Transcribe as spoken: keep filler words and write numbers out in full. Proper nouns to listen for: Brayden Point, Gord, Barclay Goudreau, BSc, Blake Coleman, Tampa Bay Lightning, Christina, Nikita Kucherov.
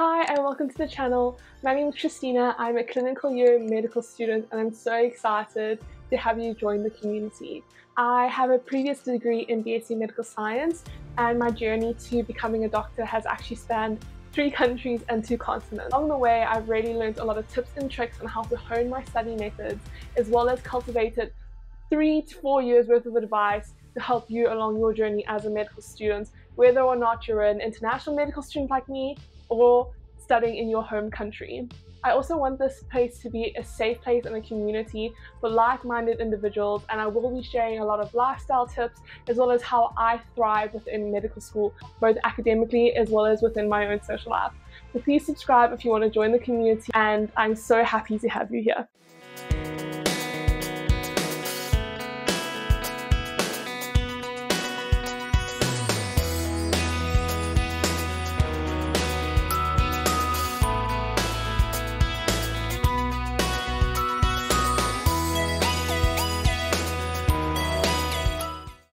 Hi and welcome to the channel. My name is Christina, I'm a clinical year medical student and I'm so excited to have you join the community. I have a previous degree in B S c Medical Science and my journey to becoming a doctor has actually spanned three countries and two continents. Along the way I've really learned a lot of tips and tricks on how to hone my study methods as well as cultivated three to four years worth of advice to help you along your journey as a medical student, whether or not you're an international medical student like me or studying in your home country. I also want this place to be a safe place and a community for like-minded individuals, and I will be sharing a lot of lifestyle tips as well as how I thrive within medical school, both academically as well as within my own social life. So please subscribe if you want to join the community, and I'm so happy to have you here.